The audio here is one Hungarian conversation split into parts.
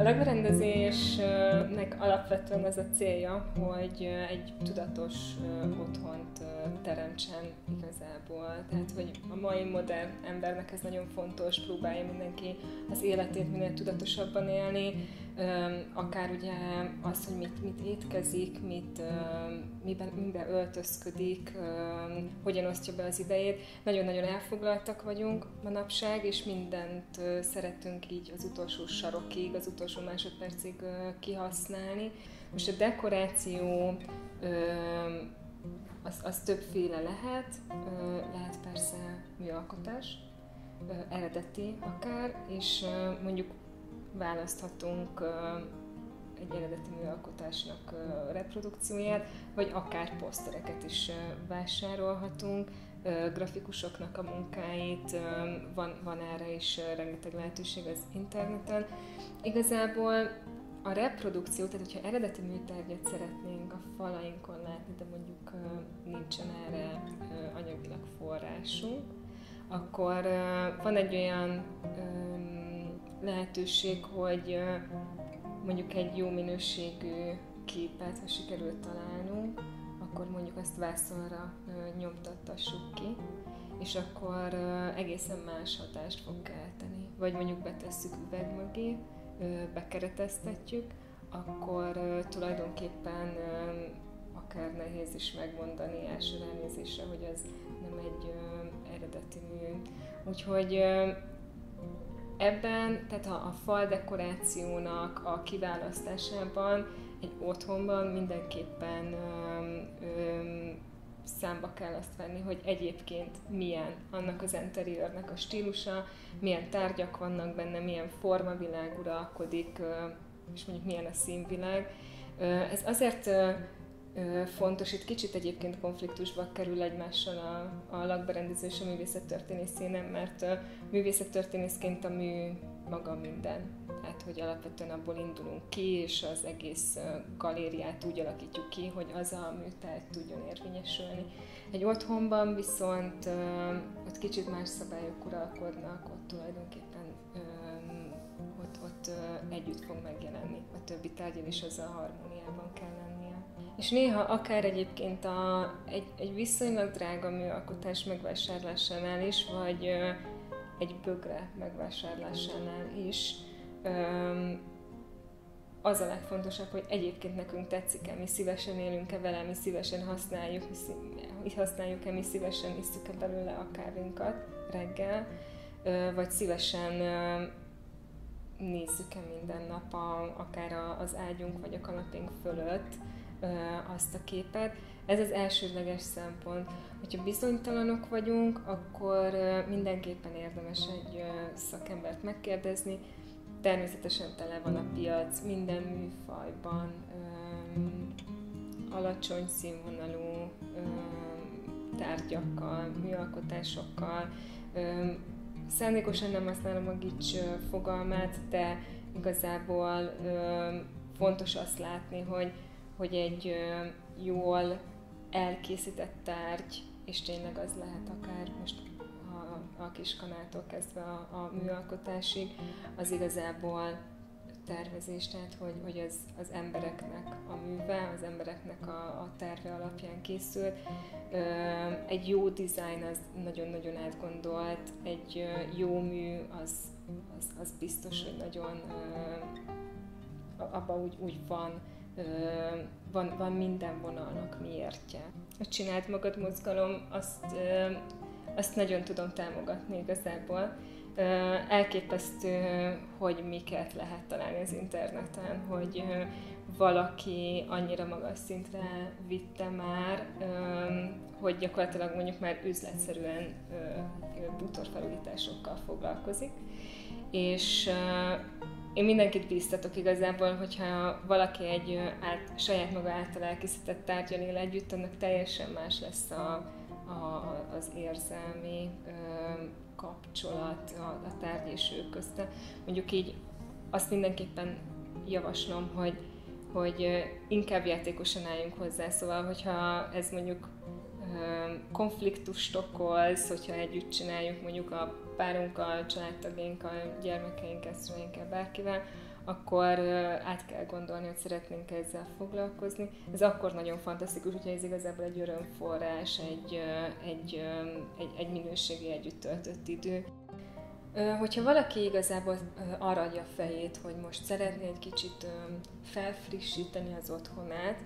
A lakberendezésnek alapvetően az a célja, hogy egy tudatos otthont teremtsen igazából. Tehát, hogy a mai modern embernek ez nagyon fontos, próbálja mindenki az életét minél tudatosabban élni, akár ugye az, hogy mit étkezik, miben öltözködik, hogyan osztja be az idejét. Nagyon-nagyon elfoglaltak vagyunk manapság, és mindent szeretünk így az utolsó sarokig, az utolsó másodpercig kihasználni. Most a dekoráció az többféle lehet, lehet persze műalkotás, eredeti akár, és mondjuk választhatunk egy eredeti műalkotásnak reprodukcióját, vagy akár posztereket is vásárolhatunk, grafikusoknak a munkáit, van erre is rengeteg lehetőség az interneten. Igazából a reprodukció, tehát hogyha eredeti műtárgyat szeretnénk a falainkon látni, de mondjuk nincsen erre anyagilag forrásunk, akkor van egy olyan lehetőség, hogy mondjuk egy jó minőségű képet, ha sikerült találnunk, akkor mondjuk azt vászonra nyomtattassuk ki, és akkor egészen más hatást fog kelteni. Vagy mondjuk betesszük üveg mögé, bekereteztetjük, akkor tulajdonképpen akár nehéz is megmondani első ránézésre, hogy ez nem egy eredeti mű. Úgyhogy ebben, tehát a fal dekorációnak a kiválasztásában egy otthonban mindenképpen számba kell azt venni, hogy egyébként milyen annak az interiőrnek a stílusa, milyen tárgyak vannak benne, milyen formavilág uralkodik, és mondjuk milyen a színvilág. Ez azért fontos, itt kicsit egyébként konfliktusba kerül egymással a lakberendező és a művészettörténész színen, mert művészettörténészként a mű maga minden. Tehát, hogy alapvetően abból indulunk ki, és az egész galériát úgy alakítjuk ki, hogy az a műtárgy tudjon érvényesülni. Egy otthonban viszont ott kicsit más szabályok uralkodnak, ott tulajdonképpen ott együtt fog megjelenni. A többi tárgyal is azzal harmóniában kell lenni. És néha akár egyébként egy viszonylag drága műalkotás megvásárlásánál is, vagy egy bögre megvásárlásánál is az a legfontosabb, hogy egyébként nekünk tetszik-e, mi szívesen élünk-e vele, mi szívesen használjuk-e, mi szívesen isszuk-e belőle a kávunkat reggel, vagy szívesen nézzük-e minden nap akár az ágyunk vagy a kanapénk fölött azt a képet. Ez az elsődleges szempont. Hogyha bizonytalanok vagyunk, akkor mindenképpen érdemes egy szakembert megkérdezni. Természetesen tele van a piac, minden műfajban, alacsony színvonalú tárgyakkal, műalkotásokkal. Szándékosan nem használom a gics fogalmát, de igazából fontos azt látni, hogy egy jól elkészített tárgy, és tényleg az lehet akár most a kiskanáltól kezdve a műalkotásig, az igazából tervezés, tehát hogy ez az embereknek a műve, az embereknek a terve alapján készült. Egy jó dizájn az nagyon-nagyon átgondolt, egy jó mű az biztos, hogy nagyon abban úgy van minden vonalnak miértje. A csináld magad mozgalom, azt nagyon tudom támogatni igazából. Elképesztő, hogy miket lehet találni az interneten, hogy valaki annyira magas szintre vitte már, hogy gyakorlatilag mondjuk már üzletszerűen bútorfelújításokkal foglalkozik. És én mindenkit bíztatok igazából, hogyha valaki egy saját maga által elkészített tárgyal él együtt, annak teljesen más lesz az érzelmi kapcsolat a tárgy és ő közte. Mondjuk így azt mindenképpen javaslom, hogy inkább játékosan álljunk hozzá, szóval hogyha ez mondjuk konfliktust okoz, hogyha együtt csináljuk mondjuk a párunkkal, családtagjainkkal, gyermekeinkkel, szüleinkkel, bárkivel, akkor át kell gondolni, hogy szeretnénk ezzel foglalkozni. Ez akkor nagyon fantasztikus, hogyha ez igazából egy örömforrás, egy minőségi együtt töltött idő. Hogyha valaki igazából arra adja a fejét, hogy most szeretné egy kicsit felfrissíteni az otthonát,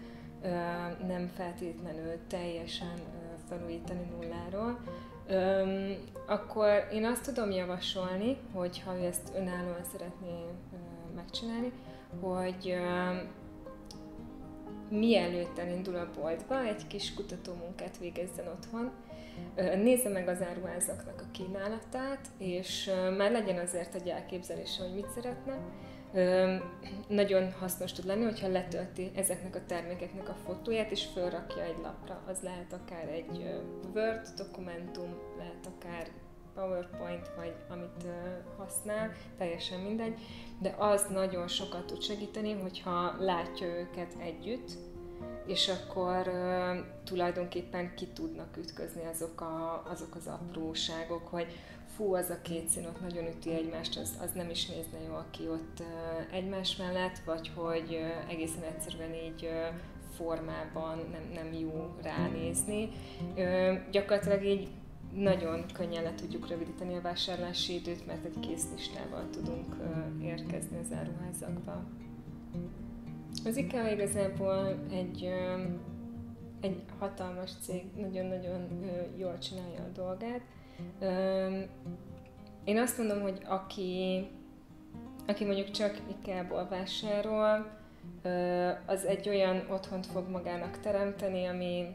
nem feltétlenül teljesen felújítani nulláról, akkor én azt tudom javasolni, hogy ha ő ezt önállóan szeretné megcsinálni, hogy mielőtt elindul a boltba, egy kis kutatómunkát végezzen otthon, nézze meg az áruházaknak a kínálatát, és már legyen azért egy elképzelése, hogy mit szeretne. Nagyon hasznos tud lenni, hogyha letölti ezeknek a termékeknek a fotóját, és fölrakja egy lapra. Az lehet akár egy Word dokumentum, lehet akár PowerPoint, vagy amit használ, teljesen mindegy, de az nagyon sokat tud segíteni, hogyha látja őket együtt, és akkor tulajdonképpen ki tudnak ütközni azok az apróságok, hogy fú, az a két szín ott nagyon üti egymást, az nem is nézne jól ki ott egymás mellett, vagy hogy egészen egyszerűen így formában nem jó ránézni. Gyakorlatilag így nagyon könnyen le tudjuk rövidíteni a vásárlási időt, mert egy kész listával tudunk érkezni az áruházakba. Az IKEA igazából egy hatalmas cég, nagyon-nagyon jól csinálja a dolgát. Én azt mondom, hogy aki mondjuk csak IKEA-ból vásárol, az egy olyan otthont fog magának teremteni, ami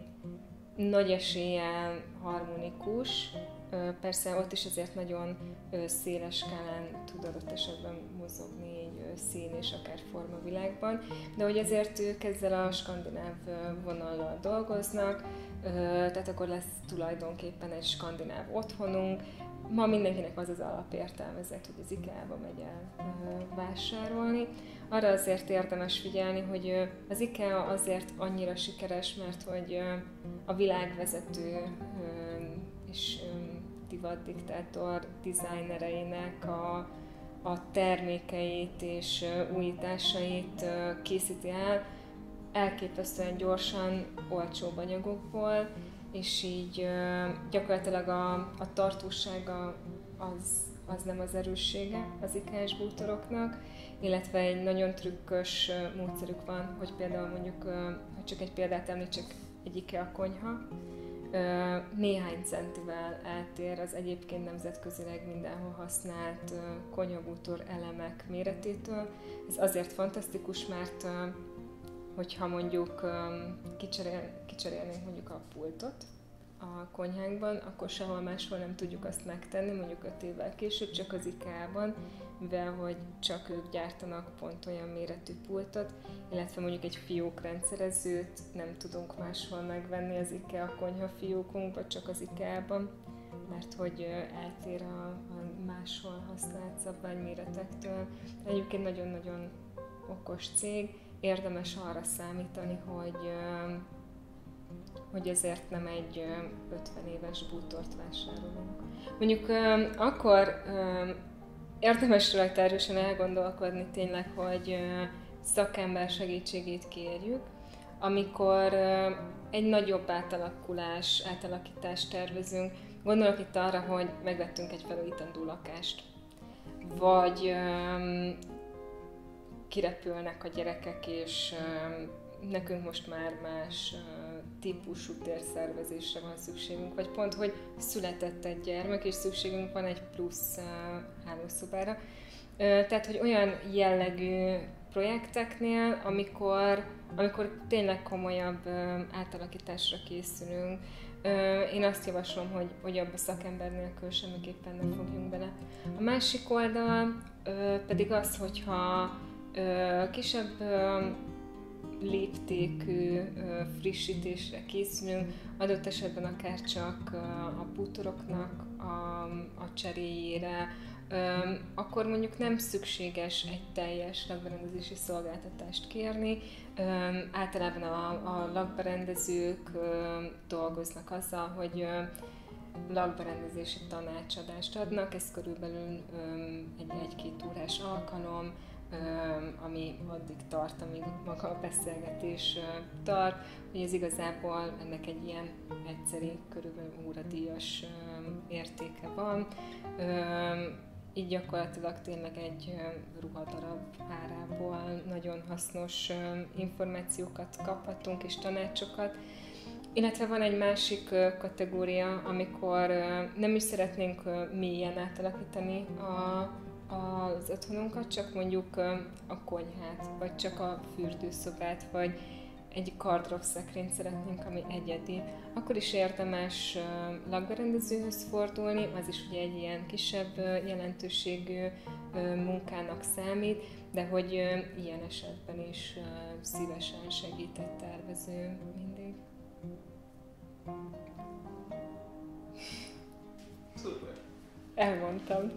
nagy eséllyel harmonikus. Persze ott is azért nagyon széles skálán tud adott esetben mozogni egy szín és akár formavilágban, de hogy azért ők ezzel a skandináv vonallal dolgoznak, tehát akkor lesz tulajdonképpen egy skandináv otthonunk. Ma mindenkinek az az alapértelmezet, hogy az IKEA-ba megy el vásárolni. Arra azért érdemes figyelni, hogy az IKEA azért annyira sikeres, mert hogy a világvezető és divatdiktátor dizájnereinek a termékeit és újításait készíti el elképesztően gyorsan, olcsóbb anyagokból, és így gyakorlatilag a tartósága az nem az erőssége az IKEA-s bútoroknak, illetve egy nagyon trükkös módszerük van, hogy például mondjuk, hogy csak egy példát említsek, egy IKEA konyha néhány centivel eltér az egyébként nemzetközileg mindenhol használt konyhabútor elemek méretétől. Ez azért fantasztikus, mert hogyha mondjuk kicserélnénk mondjuk a pultot a konyhánkban, akkor sehol máshol nem tudjuk azt megtenni, mondjuk 5 évvel később, csak az IKEA-ban, mivel hogy csak ők gyártanak pont olyan méretű pultot, illetve mondjuk egy fiókrendszerezőt nem tudunk máshol megvenni az IKEA konyha fiókunkba, csak az IKEA-ban, mert hogy eltér a máshol használt szabványméretektől. Egyébként nagyon-nagyon okos cég, érdemes arra számítani, hogy ezért nem egy 50 éves bútort vásárolunk. Mondjuk akkor érdemes rajta erősen elgondolkodni tényleg, hogy szakember segítségét kérjük, amikor egy nagyobb átalakítást tervezünk. Gondolok itt arra, hogy megvettünk egy felújítandó lakást, vagy kirepülnek a gyerekek, és nekünk most már más típusú térszervezésre van szükségünk, vagy pont, hogy született egy gyermek, és szükségünk van egy plusz hálószobára. Tehát, hogy olyan jellegű projekteknél, amikor tényleg komolyabb átalakításra készülünk, én azt javaslom, hogy abba szakember nélkül semmiképpen nem fogjunk bele. A másik oldal pedig az, hogyha kisebb léptékű frissítésre készülünk, adott esetben akár csak a bútoroknak a cseréjére, akkor mondjuk nem szükséges egy teljes lakberendezési szolgáltatást kérni. Általában a lakberendezők dolgoznak azzal, hogy lakberendezési tanácsadást adnak, ez körülbelül egy-két órás alkalom, ami addig tart, amíg maga a beszélgetés tart, hogy ez igazából ennek egy ilyen egyszeri, körülbelül óradíjas értéke van. Így gyakorlatilag tényleg egy ruhadarab árából nagyon hasznos információkat kaphatunk és tanácsokat. Illetve van egy másik kategória, amikor nem is szeretnénk mélyen átalakítani az otthonunkat, csak mondjuk a konyhát, vagy csak a fürdőszobát, vagy egy kardrobszekrényt szeretnénk, ami egyedi. Akkor is érdemes lakberendezőhöz fordulni, az is ugye egy ilyen kisebb jelentőségű munkának számít, de hogy ilyen esetben is szívesen segít egy tervező mindig. Szuper! Elmondtam.